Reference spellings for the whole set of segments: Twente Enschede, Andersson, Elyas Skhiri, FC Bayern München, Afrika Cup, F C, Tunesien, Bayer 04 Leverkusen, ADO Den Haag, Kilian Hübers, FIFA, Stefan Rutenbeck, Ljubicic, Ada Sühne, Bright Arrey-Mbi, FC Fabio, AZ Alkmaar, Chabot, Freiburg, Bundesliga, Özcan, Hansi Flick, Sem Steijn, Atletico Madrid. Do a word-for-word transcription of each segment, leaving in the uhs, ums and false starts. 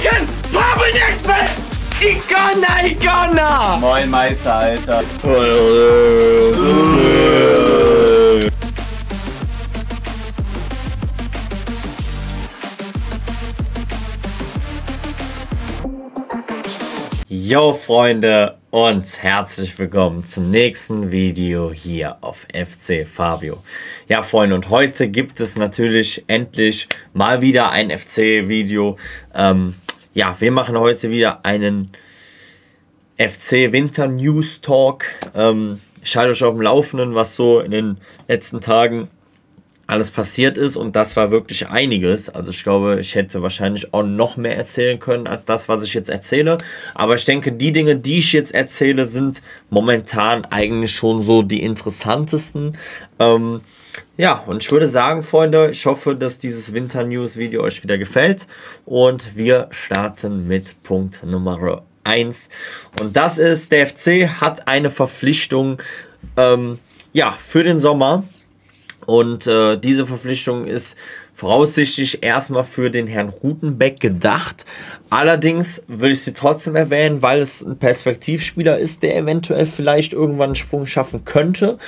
Zeichen! Pappel nichts mehr! Ikona, Ikona! Moin Meister, Alter! Yo Freunde und herzlich willkommen zum nächsten Video hier auf F C Fabio. Ja Freunde, und heute gibt es natürlich endlich mal wieder ein F C Video. Ähm, ja, wir machen heute wieder einen F C Winter News Talk. Ähm, ich halte euch auf dem Laufenden, was so in den letzten Tagen alles passiert ist, und das war wirklich einiges. Also ich glaube, ich hätte wahrscheinlich auch noch mehr erzählen können als das, was ich jetzt erzähle. Aber ich denke, die Dinge, die ich jetzt erzähle, sind momentan eigentlich schon so die interessantesten. Ähm, ja, und ich würde sagen, Freunde, ich hoffe, dass dieses Winter-News-Video euch wieder gefällt. Und wir starten mit Punkt Nummer eins. Und das ist, der F C hat eine Verpflichtung ähm, ja, für den Sommer. Und äh, diese Verpflichtung ist voraussichtlich erstmal für den Herrn Rutenbeck gedacht. Allerdings würde ich sie trotzdem erwähnen, weil es ein Perspektivspieler ist, der eventuell vielleicht irgendwann einen Sprung schaffen könnte.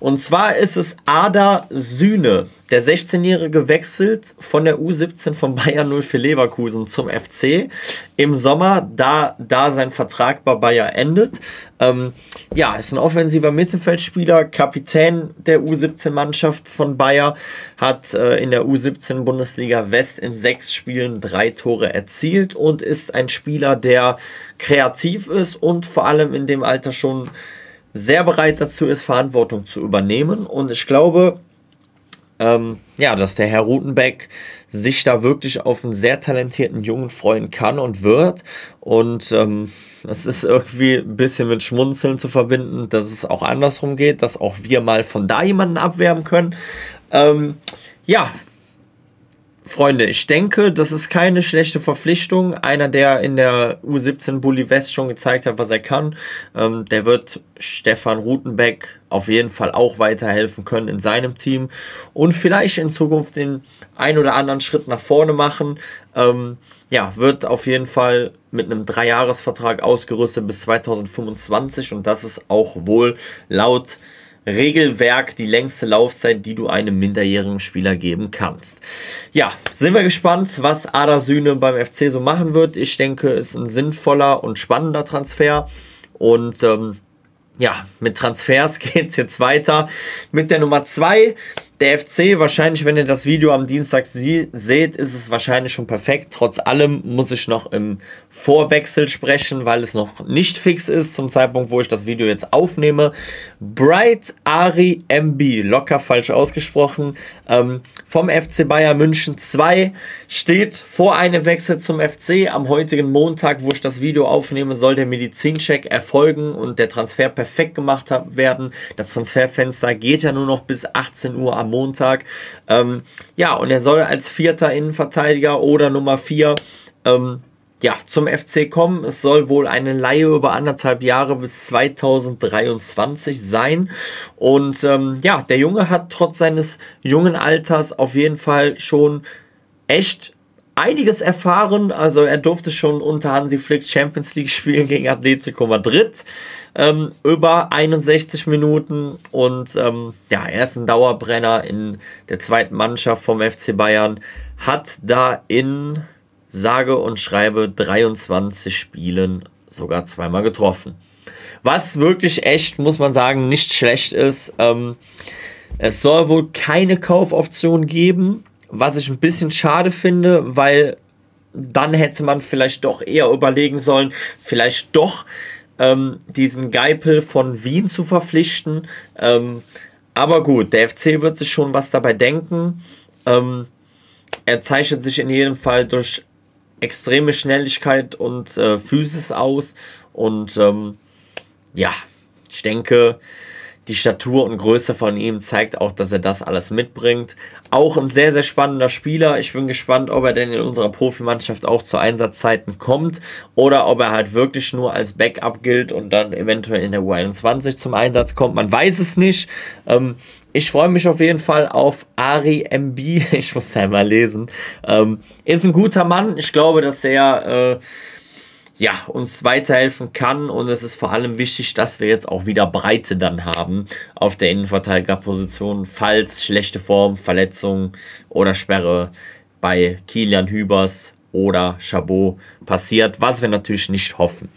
Und zwar ist es Ada Sühne, der sechzehnjährige wechselt von der U siebzehn von Bayer null vier Leverkusen zum F C im Sommer, da, da sein Vertrag bei Bayer endet. Ähm, ja, ist ein offensiver Mittelfeldspieler, Kapitän der U siebzehn-Mannschaft von Bayer, hat äh, in der U siebzehn Bundesliga West in sechs Spielen drei Tore erzielt und ist ein Spieler, der kreativ ist und vor allem in dem Alter schon sehr bereit dazu ist, Verantwortung zu übernehmen. Und ich glaube, Ähm, ja, dass der Herr Rutenbeck sich da wirklich auf einen sehr talentierten Jungen freuen kann und wird. Und ähm, das ist irgendwie ein bisschen mit Schmunzeln zu verbinden, dass es auch andersrum geht, dass auch wir mal von da jemanden abwerben können. Ähm, ja, Freunde, ich denke, das ist keine schlechte Verpflichtung. Einer, der in der U siebzehn Bulli West schon gezeigt hat, was er kann, ähm, der wird Stefan Rutenbeck auf jeden Fall auch weiterhelfen können in seinem Team und vielleicht in Zukunft den ein oder anderen Schritt nach vorne machen. Ähm, ja, wird auf jeden Fall mit einem Dreijahresvertrag ausgerüstet bis zweitausendfünfundzwanzig, und das ist auch wohl laut Regelwerk die längste Laufzeit, die du einem minderjährigen Spieler geben kannst. Ja, sind wir gespannt, was Ada Sühne beim F C so machen wird. Ich denke, es ist ein sinnvoller und spannender Transfer. Und ähm, ja, mit Transfers geht es jetzt weiter mit der Nummer zwei. Der F C, wahrscheinlich, wenn ihr das Video am Dienstag seht, ist es wahrscheinlich schon perfekt. Trotz allem muss ich noch im Vorwechsel sprechen, weil es noch nicht fix ist zum Zeitpunkt, wo ich das Video jetzt aufnehme. Bright Arrey-Mbi, locker falsch ausgesprochen, ähm, vom F C Bayern München zwei, steht vor einem Wechsel zum F C. Am heutigen Montag, wo ich das Video aufnehme, soll der Medizincheck erfolgen und der Transfer perfekt gemacht werden. Das Transferfenster geht ja nur noch bis achtzehn Uhr am Am Montag. Ähm, ja, und er soll als vierter Innenverteidiger oder Nummer vier ähm, ja, zum F C kommen. Es soll wohl eine Leihe über anderthalb Jahre bis zweitausenddreiundzwanzig sein. Und ähm, ja, der Junge hat trotz seines jungen Alters auf jeden Fall schon echt einiges erfahren. Also er durfte schon unter Hansi Flick Champions League spielen gegen Atletico Madrid, ähm, über einundsechzig Minuten, und ähm, ja, er ist ein Dauerbrenner in der zweiten Mannschaft vom F C Bayern, hat da in sage und schreibe dreiundzwanzig Spielen sogar zweimal getroffen. Was wirklich echt, muss man sagen, nicht schlecht ist. Ähm, es soll wohl keine Kaufoption geben, was ich ein bisschen schade finde, weil dann hätte man vielleicht doch eher überlegen sollen, vielleicht doch ähm, diesen Geipel von Wien zu verpflichten. Ähm, aber gut, der F C wird sich schon was dabei denken. Ähm, er zeichnet sich in jedem Fall durch extreme Schnelligkeit und äh, Physis aus. Und ähm, ja, ich denke, die Statur und Größe von ihm zeigt auch, dass er das alles mitbringt. Auch ein sehr, sehr spannender Spieler. Ich bin gespannt, ob er denn in unserer Profimannschaft auch zu Einsatzzeiten kommt oder ob er halt wirklich nur als Backup gilt und dann eventuell in der U einundzwanzig zum Einsatz kommt. Man weiß es nicht. Ähm, Ich freue mich auf jeden Fall auf Arrey-Mbi. Ich muss ja mal lesen. Ähm, ist ein guter Mann. Ich glaube, dass er äh, ja, uns weiterhelfen kann. Und es ist vor allem wichtig, dass wir jetzt auch wieder Breite dann haben auf der Innenverteidigerposition, falls schlechte Form, Verletzung oder Sperre bei Kilian Hübers oder Chabot passiert, was wir natürlich nicht hoffen.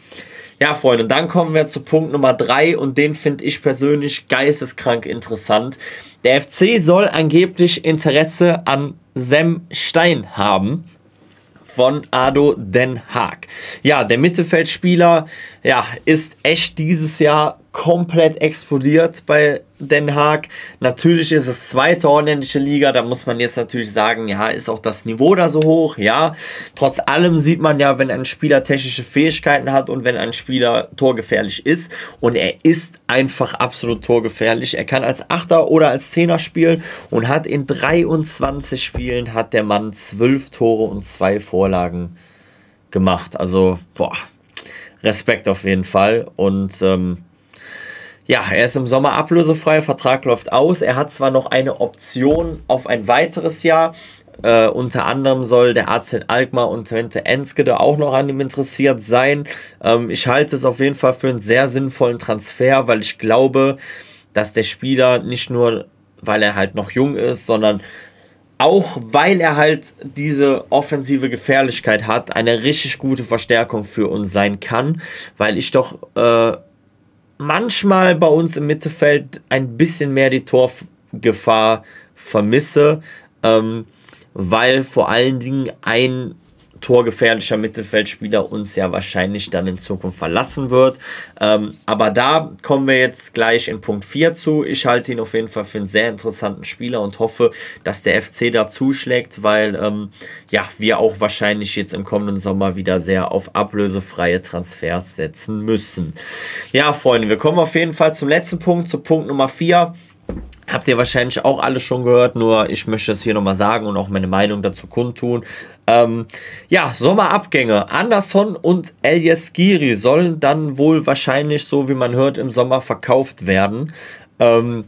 Ja, Freunde, und dann kommen wir zu Punkt Nummer drei und den finde ich persönlich geisteskrank interessant. Der F C soll angeblich Interesse an Sem Steijn haben von A D O Den Haag. Ja, der Mittelfeldspieler ja, ist echt dieses Jahr komplett explodiert bei Den Haag. Natürlich ist es zweite holländische Liga, da muss man jetzt natürlich sagen, ja, ist auch das Niveau da so hoch, ja. Trotz allem sieht man ja, wenn ein Spieler technische Fähigkeiten hat und wenn ein Spieler torgefährlich ist, und er ist einfach absolut torgefährlich. Er kann als Achter oder als Zehner spielen und hat in dreiundzwanzig Spielen hat der Mann zwölf Tore und zwei Vorlagen gemacht. Also, boah, Respekt auf jeden Fall und ähm, ja, er ist im Sommer ablösefrei, Vertrag läuft aus. Er hat zwar noch eine Option auf ein weiteres Jahr. Äh, unter anderem soll der A Z Alkmaar und Twente Enschede auch noch an ihm interessiert sein. Ähm, ich halte es auf jeden Fall für einen sehr sinnvollen Transfer, weil ich glaube, dass der Spieler nicht nur, weil er halt noch jung ist, sondern auch weil er halt diese offensive Gefährlichkeit hat, eine richtig gute Verstärkung für uns sein kann, weil ich doch... Äh, manchmal bei uns im Mittelfeld ein bisschen mehr die Torgefahr vermisse, ähm, weil vor allen Dingen ein torgefährlicher Mittelfeldspieler uns ja wahrscheinlich dann in Zukunft verlassen wird. Ähm, aber da kommen wir jetzt gleich in Punkt vier zu. Ich halte ihn auf jeden Fall für einen sehr interessanten Spieler und hoffe, dass der F C da zuschlägt, weil ähm, ja, wir auch wahrscheinlich jetzt im kommenden Sommer wieder sehr auf ablösefreie Transfers setzen müssen. Ja, Freunde, wir kommen auf jeden Fall zum letzten Punkt, zu Punkt Nummer vier. Habt ihr wahrscheinlich auch alle schon gehört, nur ich möchte es hier nochmal sagen und auch meine Meinung dazu kundtun. Ähm, ja, Sommerabgänge. Andersson und Elyas Skhiri sollen dann wohl wahrscheinlich, so wie man hört, im Sommer verkauft werden. Ähm,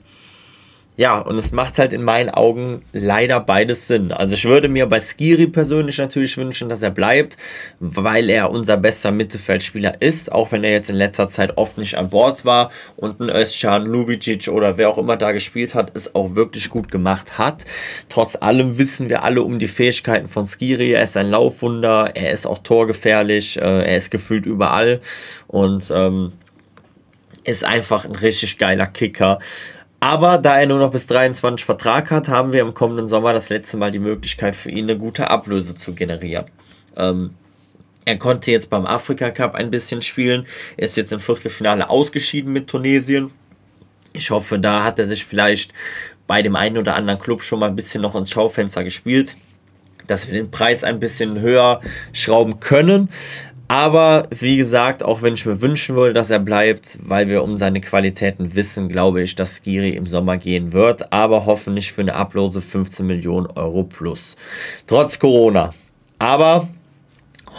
ja, und es macht halt in meinen Augen leider beides Sinn. Also ich würde mir bei Skhiri persönlich natürlich wünschen, dass er bleibt, weil er unser bester Mittelfeldspieler ist, auch wenn er jetzt in letzter Zeit oft nicht an Bord war und ein Özcan, Ljubicic oder wer auch immer da gespielt hat, es auch wirklich gut gemacht hat. Trotz allem wissen wir alle um die Fähigkeiten von Skhiri. Er ist ein Laufwunder, er ist auch torgefährlich, er ist gefühlt überall und ähm, ist einfach ein richtig geiler Kicker. Aber da er nur noch bis dreiundzwanzig Vertrag hat, haben wir im kommenden Sommer das letzte Mal die Möglichkeit für ihn eine gute Ablöse zu generieren. Ähm, er konnte jetzt beim Afrika Cup ein bisschen spielen, er ist jetzt im Viertelfinale ausgeschieden mit Tunesien. Ich hoffe, da hat er sich vielleicht bei dem einen oder anderen Club schon mal ein bisschen noch ins Schaufenster gespielt, dass wir den Preis ein bisschen höher schrauben können. Aber wie gesagt, auch wenn ich mir wünschen würde, dass er bleibt, weil wir um seine Qualitäten wissen, glaube ich, dass Skhiri im Sommer gehen wird, aber hoffentlich für eine Ablöse fünfzehn Millionen Euro plus. Trotz Corona. Aber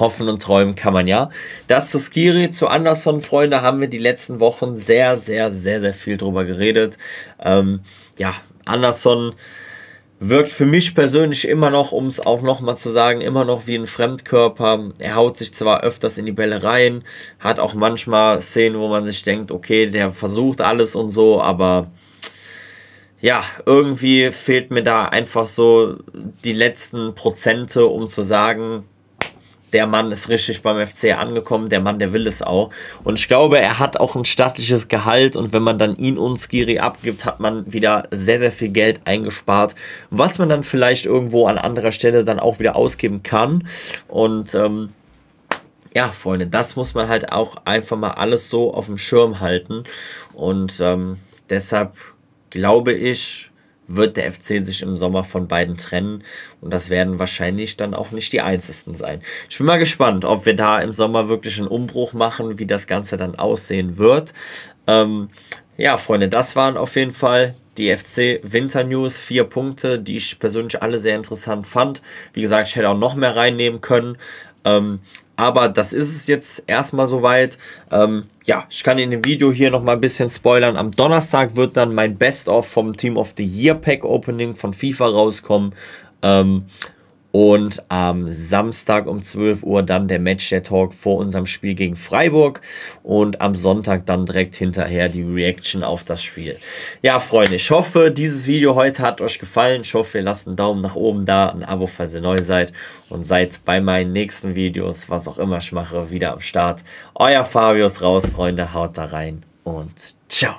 hoffen und träumen kann man ja. Das zu Skhiri, zu Andersson, Freunde, haben wir die letzten Wochen sehr, sehr, sehr, sehr viel drüber geredet. Ähm, ja, Andersson wirkt für mich persönlich immer noch, um es auch nochmal zu sagen, immer noch wie ein Fremdkörper. Er haut sich zwar öfters in die Bälle rein, hat auch manchmal Szenen, wo man sich denkt, okay, der versucht alles und so, aber ja, irgendwie fehlt mir da einfach so die letzten Prozente, um zu sagen, der Mann ist richtig beim F C angekommen, der Mann, der will es auch. Und ich glaube, er hat auch ein stattliches Gehalt und wenn man dann ihn und Skhiri abgibt, hat man wieder sehr, sehr viel Geld eingespart, was man dann vielleicht irgendwo an anderer Stelle dann auch wieder ausgeben kann. Und ähm, ja, Freunde, das muss man halt auch einfach mal alles so auf dem Schirm halten. Und ähm, deshalb glaube ich, wird der F C sich im Sommer von beiden trennen und das werden wahrscheinlich dann auch nicht die einzigen sein. Ich bin mal gespannt, ob wir da im Sommer wirklich einen Umbruch machen, wie das Ganze dann aussehen wird. Ähm, ja, Freunde, das waren auf jeden Fall Die F C Winter News, vier Punkte, die ich persönlich alle sehr interessant fand. Wie gesagt, ich hätte auch noch mehr reinnehmen können. Ähm, aber das ist es jetzt erstmal soweit. Ähm, ja, ich kann in dem Video hier nochmal ein bisschen spoilern. Am Donnerstag wird dann mein Best-of vom Team of the Year Pack Opening von FIFA rauskommen. Ähm, Und am Samstag um zwölf Uhr dann der Match der Talk vor unserem Spiel gegen Freiburg. Und am Sonntag dann direkt hinterher die Reaction auf das Spiel. Ja, Freunde, ich hoffe, dieses Video heute hat euch gefallen. Ich hoffe, ihr lasst einen Daumen nach oben da, ein Abo, falls ihr neu seid. Und seid bei meinen nächsten Videos, was auch immer ich mache, wieder am Start. Euer Fabius raus, Freunde, haut da rein und ciao.